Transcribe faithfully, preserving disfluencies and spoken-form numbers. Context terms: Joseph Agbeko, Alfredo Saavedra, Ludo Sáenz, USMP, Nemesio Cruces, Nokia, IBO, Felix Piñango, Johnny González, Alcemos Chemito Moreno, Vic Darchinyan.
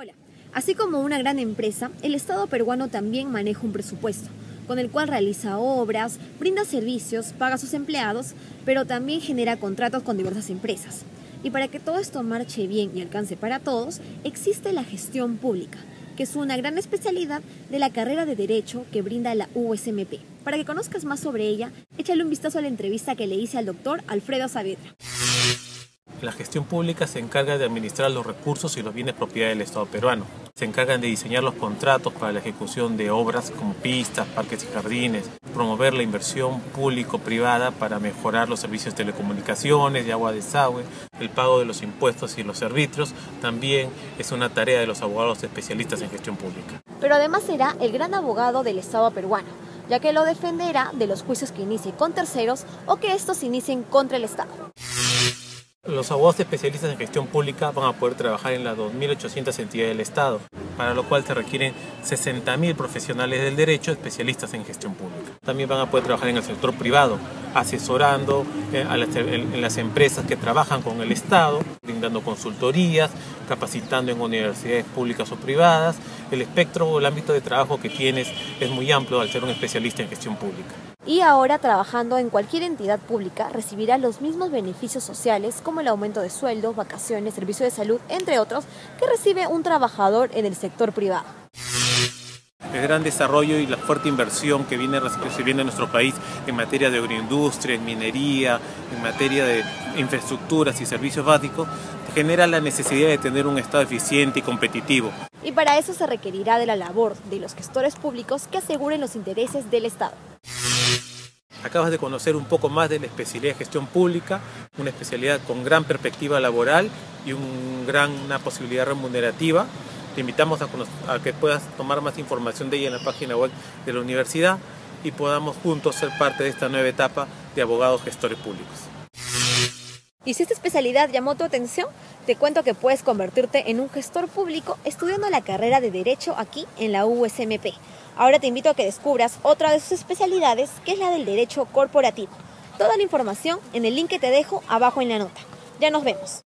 Hola, así como una gran empresa, el Estado peruano también maneja un presupuesto, con el cual realiza obras, brinda servicios, paga a sus empleados, pero también genera contratos con diversas empresas. Y para que todo esto marche bien y alcance para todos, existe la gestión pública, que es una gran especialidad de la carrera de Derecho que brinda la U S M P. Para que conozcas más sobre ella, échale un vistazo a la entrevista que le hice al doctor Alfredo Saavedra. La gestión pública se encarga de administrar los recursos y los bienes propiedad del Estado peruano. Se encargan de diseñar los contratos para la ejecución de obras como pistas, parques y jardines, promover la inversión público-privada para mejorar los servicios de telecomunicaciones, de agua, desagüe, el pago de los impuestos y los arbitrios. También es una tarea de los abogados especialistas en gestión pública. Pero además será el gran abogado del Estado peruano, ya que lo defenderá de los juicios que inicie con terceros o que estos inicien contra el Estado. Los abogados especialistas en gestión pública van a poder trabajar en las dos mil ochocientas entidades del Estado, para lo cual se requieren sesenta mil profesionales del derecho especialistas en gestión pública. También van a poder trabajar en el sector privado, asesorando a las, en las empresas que trabajan con el Estado, brindando consultorías, capacitando en universidades públicas o privadas. El espectro o el ámbito de trabajo que tienes es muy amplio al ser un especialista en gestión pública. Y ahora, trabajando en cualquier entidad pública, recibirá los mismos beneficios sociales como el aumento de sueldos, vacaciones, servicio de salud, entre otros, que recibe un trabajador en el sector privado. El gran desarrollo y la fuerte inversión que viene recibiendo nuestro país en materia de agroindustria, en minería, en materia de infraestructuras y servicios básicos, genera la necesidad de tener un Estado eficiente y competitivo. Y para eso se requerirá de la labor de los gestores públicos que aseguren los intereses del Estado. Acabas de conocer un poco más de la especialidad de gestión pública, una especialidad con gran perspectiva laboral y un gran, una posibilidad remunerativa. Te invitamos a, a que puedas tomar más información de ella en la página web de la universidad y podamos juntos ser parte de esta nueva etapa de abogados gestores públicos. Y si esta especialidad llamó tu atención, te cuento que puedes convertirte en un gestor público estudiando la carrera de Derecho aquí en la U S M P. Ahora te invito a que descubras otra de sus especialidades, que es la del Derecho Corporativo. Toda la información en el link que te dejo abajo en la nota. Ya nos vemos.